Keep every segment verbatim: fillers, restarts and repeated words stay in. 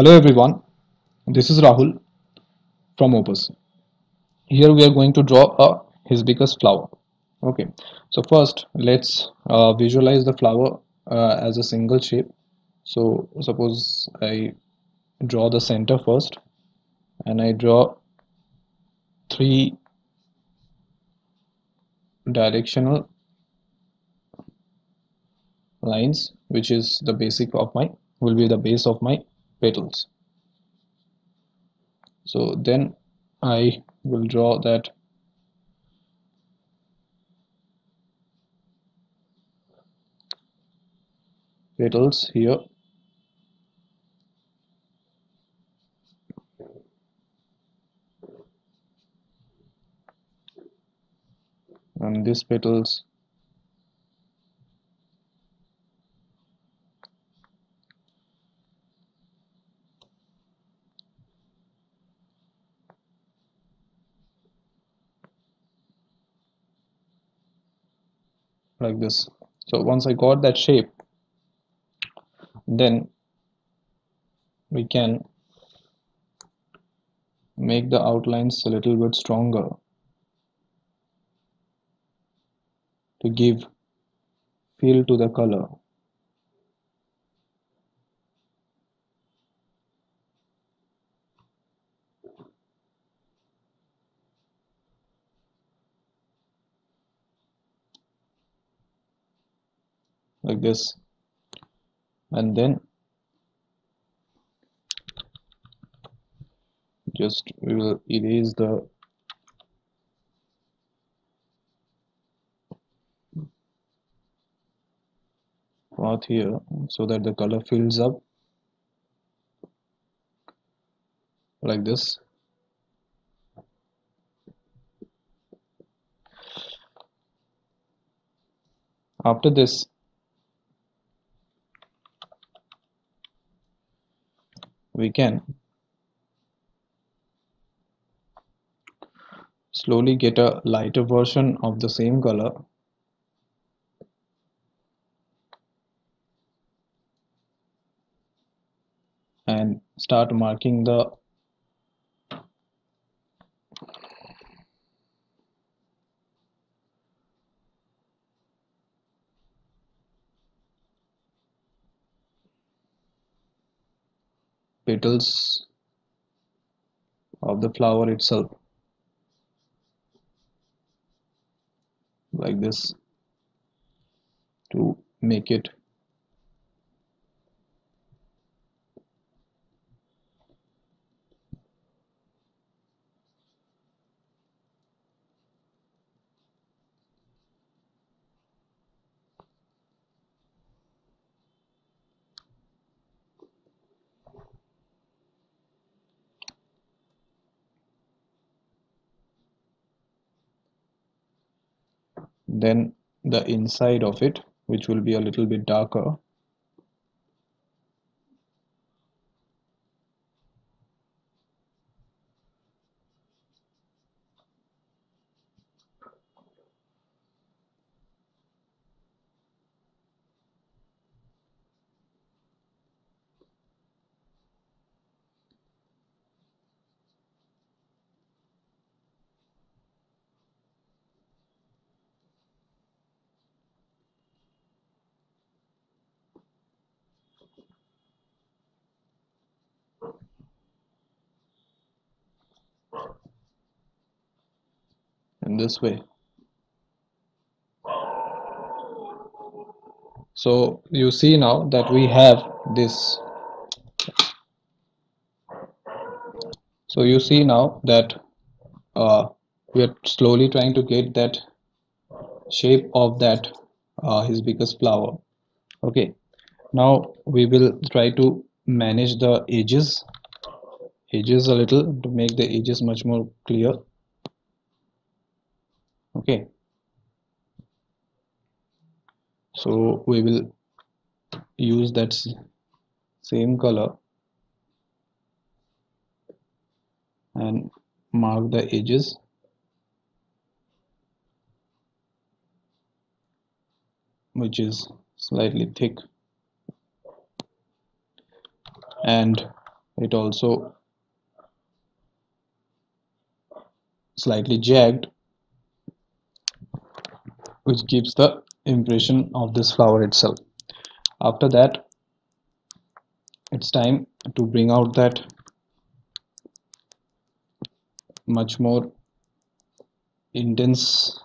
Hello everyone, this is Rahul from Opus. Here we are going to draw a hibiscus flower. Okay, so first let's uh, visualize the flower uh, as a single shape. So suppose I draw the center first and I draw three directional lines, which is the basic of my will be the base of my petals. So then I will draw that petals here, and these petals like this. So once I got that shape, then we can make the outlines a little bit stronger to give feel to the color. Like this, and then just we will erase the path here so that the color fills up like this. After this, we can slowly get a lighter version of the same color and start marking the petals of the flower itself like this to make it then the inside of it, which will be a little bit darker, this way. So you see now that we have this. So you see now that uh, we are slowly trying to get that shape of that uh, hibiscus flower. Okay, now we will try to manage the edges edges a little to make the edges much more clear. Okay, so we will use that same color and mark the edges which is slightly thick, and it also slightly jagged, which gives the impression of this flower itself. After that, it's time to bring out that much more intense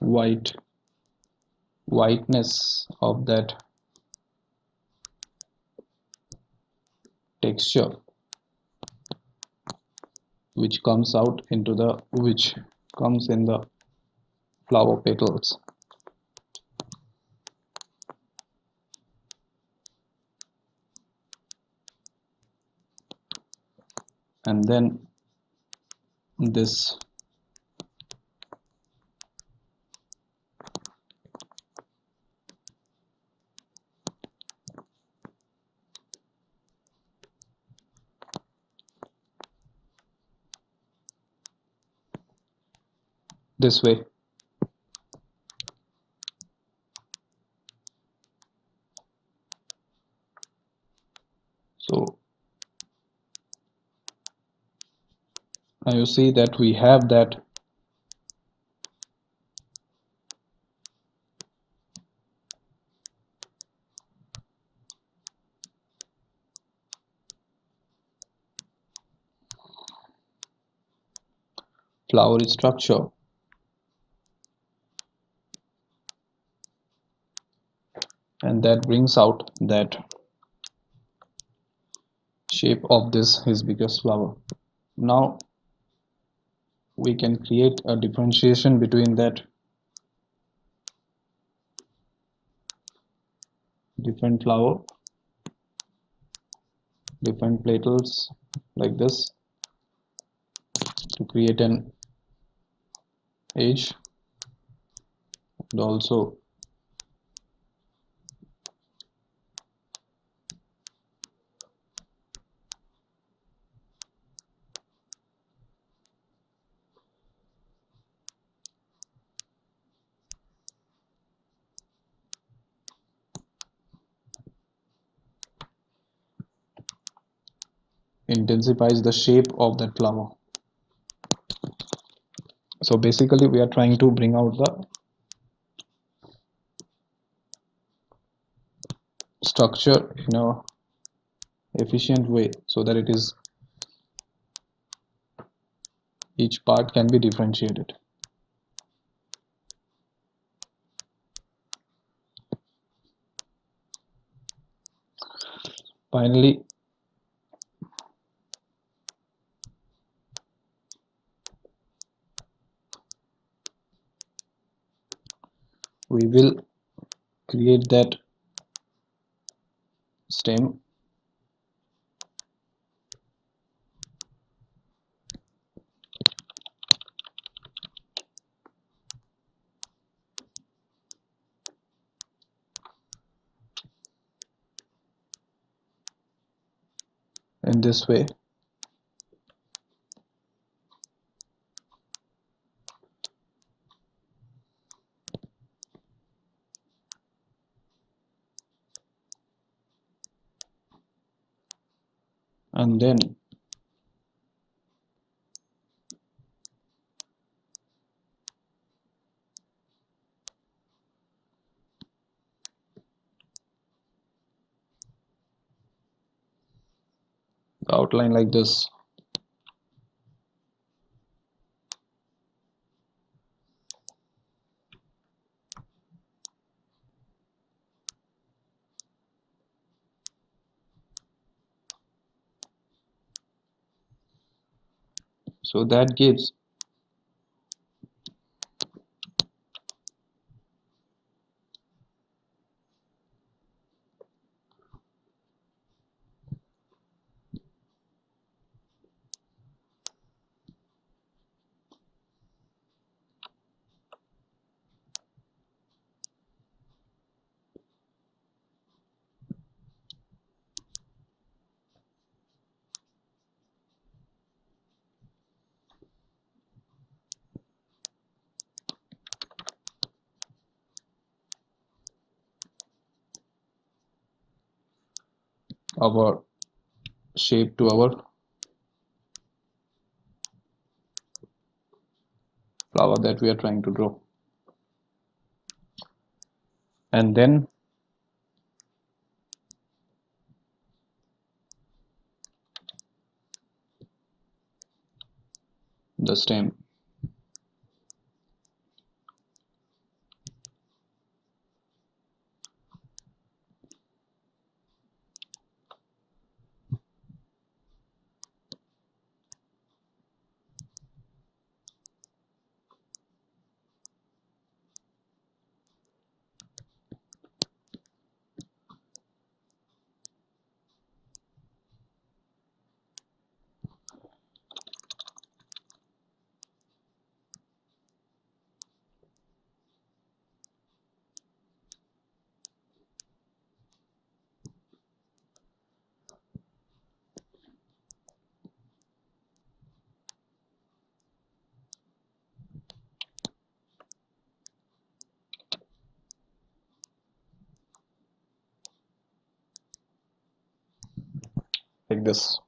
white whiteness of that texture, which comes out into the which comes in the flower petals. And then this this way, so now you see that we have that flowery structure. And that brings out that shape of this hibiscus flower. Now we can create a differentiation between that different flower, different petals like this to create an edge, and also intensifies the shape of that flower. So basically we are trying to bring out the structure in a efficient way so that it is each part can be differentiated. Finally, we will create that stem in this way. And then the outline like this. So that gives our shape to our flower that we are trying to draw. And then the stem. Like this.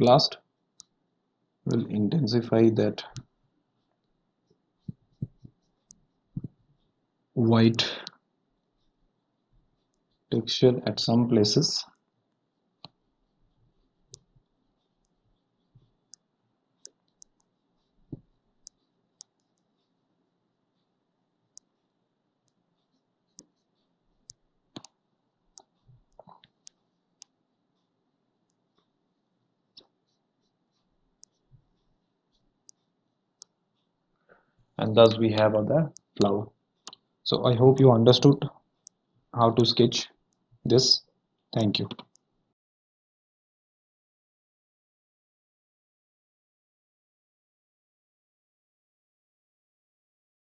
Last, we'll intensify that white texture at some places. And thus we have other flower. So I hope you understood how to sketch this. Thank you.